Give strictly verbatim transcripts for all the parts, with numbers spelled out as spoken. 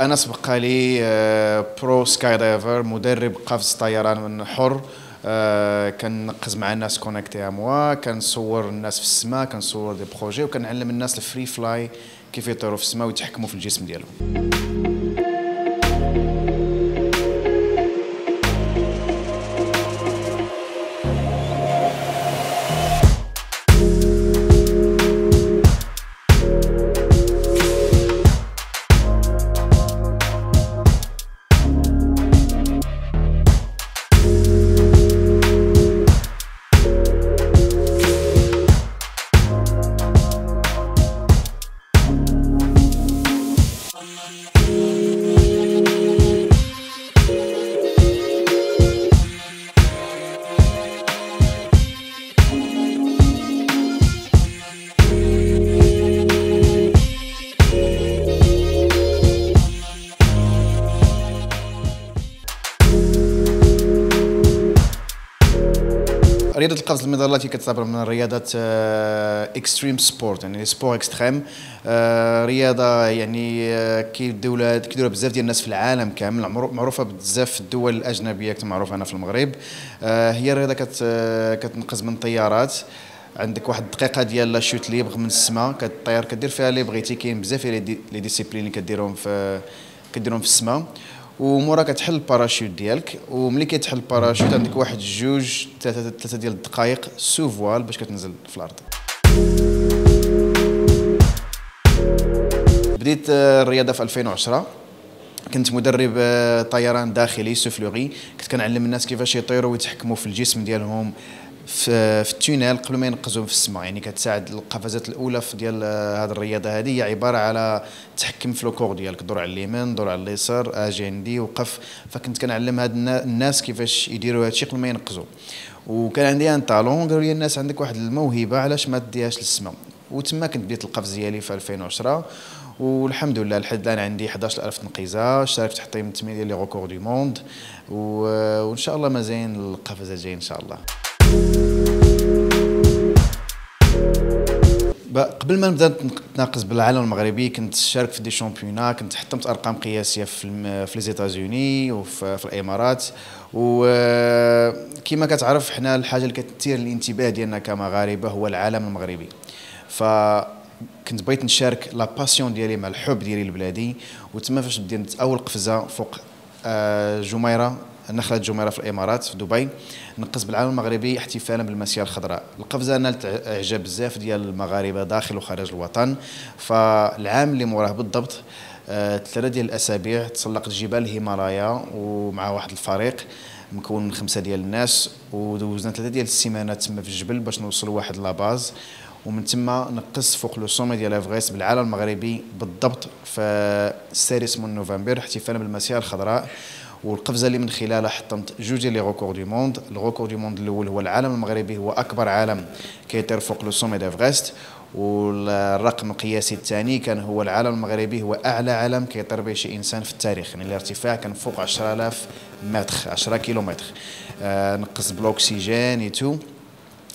أنا سبق لي برو سكاي دايفر مدرب قفز طيران من حر، كننقز مع الناس كونيكتي أموا، كنصور الناس في السماء، كنصور دي بروجي وكنعلم الناس الفري فلاي كيف يطيروا في السماء ويتحكموا في الجسم ديالهم. رياضة القفز المظلاتي كتعتبر من الرياضات اكستريم سبورت، يعني سبور اكستريم، رياضة يعني كيديروا لها كيديروها بزاف ديال الناس في العالم كامل، معروفة بزاف في الدول الأجنبية، كنت معروفة هنا في المغرب. هي الرياضة كتنقز من طيارات، عندك واحد الدقيقة ديال لا شوت ليبغ من السماء، كطير كدير فيها اللي بغيتي. كاين بزاف لي ديسيبلين اللي كديرهم في كديرهم في السماء، ومورا كتحل الباراشوت ديالك، وملي كيتحل الباراشوت عندك واحد جوج ثلاثه ثلاثه ديال الدقائق سوفوال باش كتنزل في الارض. بديت الرياضه في ألفين وعشرة، كنت مدرب طيران داخلي سوفلوري، كنت كنعلم الناس كيفاش يطيروا ويتحكموا في الجسم ديالهم في في التونيل قبل ما ينقزهم في السماء. يعني كتساعد القفزات الاولى في ديال هذه الرياضه هذه هي عباره على تحكم في لوكور ديالك، دور على اليمين دور على اليسار، اجي عندي وقف. فكنت كنعلم هاد الناس كيفاش يديروا هادشي قبل ما ينقزوا، وكان عندي ان طالون. قالوا لي الناس عندك واحد الموهبه، علاش ما ديهاش للسماء؟ وتما كنت بديت القفز ديالي في ألفين وعشرة، والحمد لله لحد الان عندي حداش ألف تنقيزه، شاركت في تحطيم ثمانية ديال لي ريكور دو موند، وان شاء الله مازال القفزات جايه ان شاء الله. قبل ما نبدا نتناقص بالعالم المغربي كنت شارك في دي شامبيونا، كنت حطمت ارقام قياسيه في في ليزيتازوني وفي في الامارات. وكما كتعرف حنا الحاجه اللي كتثير الانتباه ديالنا كمغاربه هو العالم المغربي، ف كنت بغيت نشارك لا باسيون ديالي مع الحب ديالي لبلادي. وتما فاش بديت اول قفزه فوق جميره، نخلة جميرة في الإمارات في دبي، نقز بالعالم المغربي احتفالا بالمسيرة الخضراء. القفزة نالت إعجاب بزاف ديال المغاربة داخل وخارج الوطن. فالعام اللي موراه بالضبط ثلاثة ديال الأسابيع تسلقت جبال الهيمالايا ومع واحد الفريق مكون من خمسة ديال الناس، ودوزنا ثلاثة ديال السيمانات تما في الجبل باش نوصلوا واحد لاباز، ومن تما نقص فوق لو سومي ديال إيفريست بالعالم المغربي بالضبط في السادس من نوفمبر احتفالا بالمسيرة الخضراء. والقفزه اللي من خلالها حطمت جوج ديال لي ريكور دو موند. الريكور دو موند الاول هو العالم المغربي هو اكبر عالم كيطير فوق لو سومي ديفريست، والرقم القياسي الثاني كان هو العالم المغربي هو اعلى عالم كيطير به شي انسان في التاريخ، يعني الارتفاع كان فوق عشرة آلاف متر، عشرة كيلومتر. آه نقص بالاكسجين ايتو،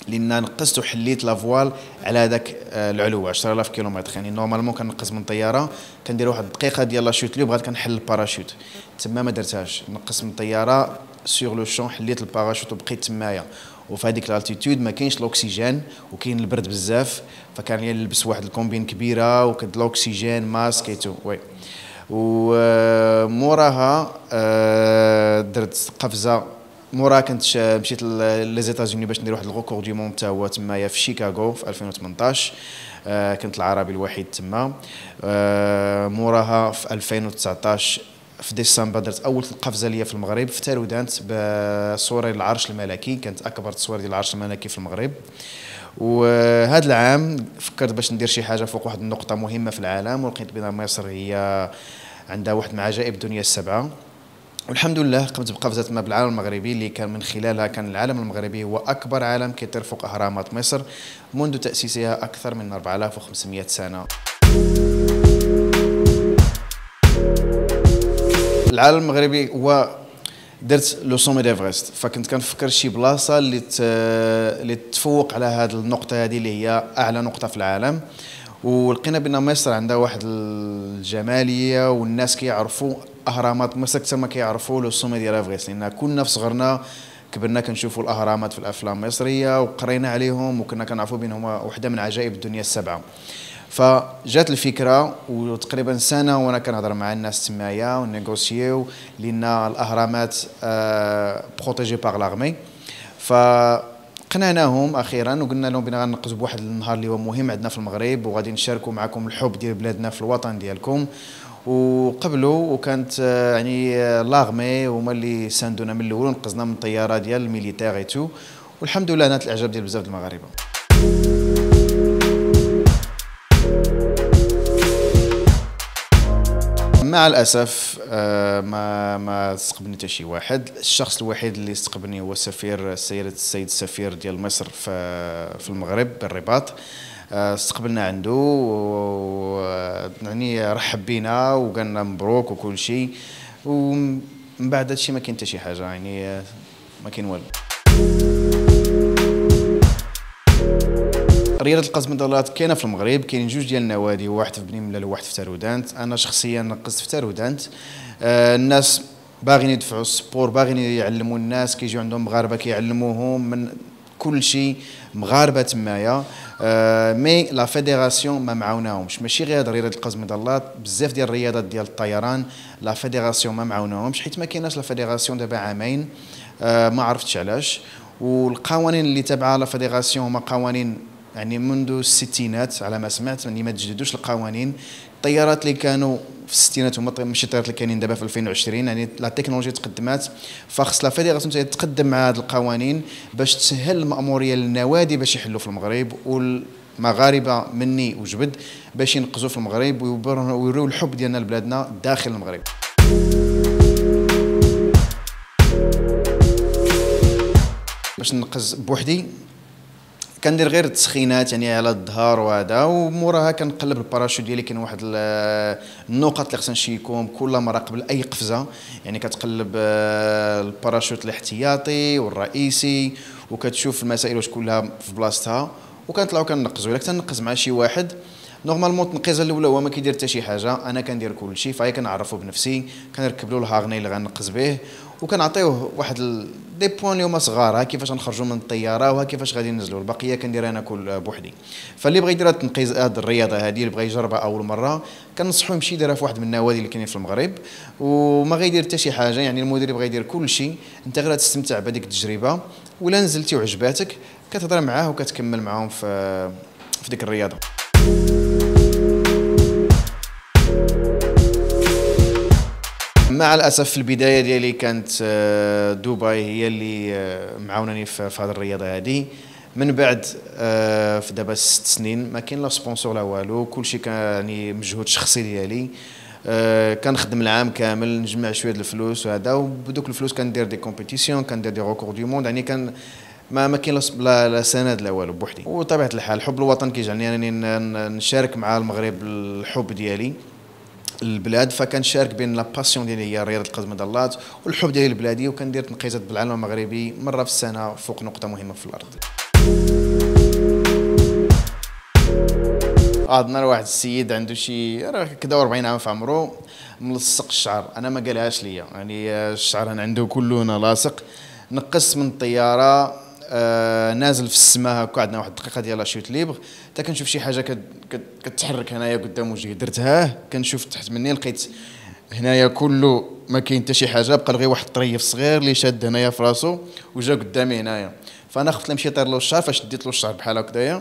لان نقصت وحليت لافوال على هذاك العلو عشرة آلاف كيلومتر. يعني نورمالمون كنقز من طياره كندير واحد الدقيقه ديال لا شوت ليوب، بغيت كنحل الباراشوت، تما ما درتهاش. نقص من طياره سيغ لو شون، حليت الباراشوت وبقيت تمايا. وفي هذيك الالتيتود ما كاينش الاكسجين وكاين البرد بزاف، فكان نلبس واحد الكومبين كبيره وكد الاكسجين ماسك ايتو وي. وموراها درت قفزه، مورا كنت مشيت ليزيتازوني باش ندير واحد الغوكور دو موند تا هو تمايا في شيكاغو في ألفين وثمنطاش، آه كنت العربي الوحيد تما. آه موراها في ألفين وتسعطاش في ديسمبر درت اول قفزه ليا في المغرب في تارودانت بصوره العرش الملكي، كانت اكبر تصوير ديال العرش الملكي في المغرب. وهذا العام فكرت باش ندير شي حاجه فوق واحد النقطه مهمه في العالم، ولقيت بان مصر هي عندها واحد من عجائب الدنيا السبعه، والحمد لله قمت بقفزة ما بالعالم المغربي اللي كان من خلالها كان العالم المغربي هو أكبر عالم كيطير فوق أهرامات مصر منذ تأسيسها أكثر من أربعة آلاف وخمسمائة سنة. العالم المغربي هو درت لو سومي ديفريست، فكنت كنفكر شي بلاصة اللي تفوق على هذه النقطة هذه اللي هي أعلى نقطة في العالم. ولقينا بان مصر عندها واحد الجماليه والناس كيعرفوا اهرامات مصر حتى ما كيعرفوا الرسومه ديالها فغيس، لان كنا في صغرنا كبرنا كنشوفوا الاهرامات في الافلام المصريه وقرينا عليهم وكنا كنعرفوا بان هما وحده من عجائب الدنيا السبعه. فجات الفكره وتقريبا سنه وانا كنهضر مع الناس تمايا ونيغوسييو لان الاهرامات بروتيجي باغ لاغمي، ف قنعناهم اخيرا وقلنا لهم بنا غنقصوا بواحد النهار اللي هو مهم عندنا في المغرب وغادي نشاركوا معكم الحب ديال بلادنا في الوطن ديالكم، وقبلوا وكانت يعني لاغمي هما اللي ساندونا من الاول ونقزنا من الطياره ديال الميليتير ايتو، والحمد لله نالت الاعجاب ديال بزاف د المغاربه. مع الاسف ما ما استقبلني حتى شي واحد، الشخص الوحيد اللي استقبلني هو السفير السيد السيد السفير ديال مصر في في المغرب بالرباط، استقبلنا عنده يعني رحب بينا وقال لنا مبروك وكل شيء، ومن بعد هادشي ما كاين حتى شي حاجه يعني ما كاين والو. رياضه القفز بالمظلات كاينه في المغرب، كاينين جوج ديال النوادي، واحد في بني ملال وواحد في تارودانت. انا شخصيا قزت في تارودانت، آه الناس باغيين يدفعوا السبور، باغيين يعلموا الناس، كيجيو عندهم مغاربه كيعلموهم من كل شيء مغاربه تمايا، آه مي لا فيديراسيون ما معاوناهمش، ماشي غير رياضه القفز بالمظلات، بزاف ديال الرياضات ديال الطيران لا فيديراسيون ما معاوناهمش حيت ما كايناش لا فيديراسيون دابا عامين، آه ما عرفتش علاش، والقوانين اللي تابعه لا فيديراسيون هما قوانين يعني منذ الستينات على ما سمعت، يعني ما تجددوش القوانين. الطيارات اللي كانوا في الستينات هما ماشي الطيارات اللي كاينين دابا في ألفين وعشرين، يعني لا تكنولوجيا تقدمات، فخص لا فيديراسيون تقدم مع هاد القوانين باش تسهل المأمورية للنوادي باش يحلوا في المغرب، والمغاربة مني وجبد باش ينقذوا في المغرب ويوريو الحب ديالنا لبلادنا داخل المغرب. باش ننقذ بوحدي كندير غير التسخينات يعني على الظهر وهذا، وموراها كنقلب الباراشوت ديالي، كاين واحد النقط اللي خصنا نشيكوهم كل مره قبل اي قفزه، يعني كتقلب الباراشوت الاحتياطي والرئيسي وكتشوف المسائل واش كلها في بلاصتها، وكنطلعوا كننقزوا. الا كنت ننقز مع شي واحد نورمالمون التنقيزه الاولى هو ما كيدير حتى شي حاجه، انا كندير كلشي، فهي كنعرفو بنفسي، كنركب له الهاغني اللي غننقز به وكنعطيوه واحد دي بوان اللي هما صغار، ها كيفاش غنخرجوا من الطياره وها كيفاش غادي ننزلوا، البقيه كندير انا كل بوحدي. فاللي بغى يدير هاد التنقيز هاد الرياضه هادي اللي بغى يجربها اول مره كنصحو يمشي يديرها في واحد من النوادي اللي كاينين في المغرب، وما غيدير حتى شي حاجه، يعني المدير بغى يدير كلشي، انت غير تستمتع بهذيك التجربه، ولا نزلتي وعجباتك كتهضر معاه وكتكمل معاهم في في ديك الرياضه. مع الاسف في البدايه ديالي كانت دبي هي اللي معاوناني في هذه الرياضه هذه، من بعد في دابا ست سنين ما كاين لا سبونسور لا والو، كلشي كان يعني مجهود شخصي ديالي، كنخدم العام كامل نجمع شويه د الفلوس وهذا، وبدوك الفلوس كندير دي كومبيتيسيون، كندير دي ريكور دو موند، يعني كان ما ما كاين لا لا سند لا والو بوحدي. وطبيعه الحال حب الوطن كيجعلني انني يعني نشارك مع المغرب الحب ديالي البلاد، فكنشارك بين لا باسيون ديالي هي رياضه القفز بالمظلات والحب ديالي لبلادي، وكندير تنقيزات بالعالم المغربي مره في السنه فوق نقطه مهمه في الارض. عندنا واحد السيد عنده شي راه كدا أربعين عام في عمرو ملصق الشعر، انا ما قالهاش ليا، يعني الشعر عنده كله هنا لاصق، نقص من الطياره آه نازل في السماء هكا، عندنا واحد الدقيقه ديال لاشوت ليبر، حتى كنشوف شي حاجه كتحرك هنايا قدام وجهي، درتها كنشوف تحت مني لقيت هنايا كله ما كاين حتى شي حاجه، بقى غير واحد الطريف صغير اللي شاد هنايا في راسو وجا قدامي هنايا، فانا خفت نمشي طير له الشعر، فاش ديت له الشعر بحال هكذايا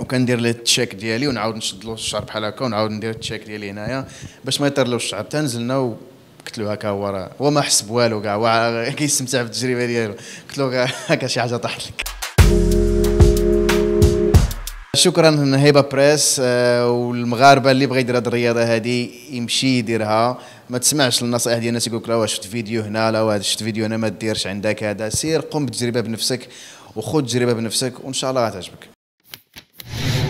وكندير ليه التشيك ديالي ونعاود نشد له الشعر بحال هكا ونعاود ندير التشيك ديالي هنايا باش ما يطير له الشعر، حتى نزلنا قلت له هكا هو راه هو ما حس بوالو كاع، هو كيستمتع بالتجربه ديالو، قلت له هكا شي حاجه طاحت لك. شكرا هيبه بريس، والمغاربه اللي بغى يدير هذه الرياضه هذه يمشي يديرها، ما تسمعش النصائح ديال الناس يقولك راه شفت فيديو هنا لا واش شفت فيديو هنا ما ديرش عندك هذا، سير قم بالتجربه بنفسك وخذ تجربه بنفسك وان شاء الله غتعجبك.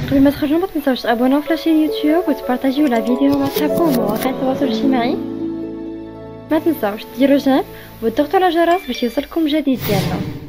قبل ما تخرجوا ما تنساوش تابوناو في لاشين يوتيوب وتبارطاجيو لا فيديو مع صحابكم ومواقع التواصل الاجتماعي، ما تنساوش ديروا جيم وتضغطوا على الجرس باش يوصلكم جديد ديالنا.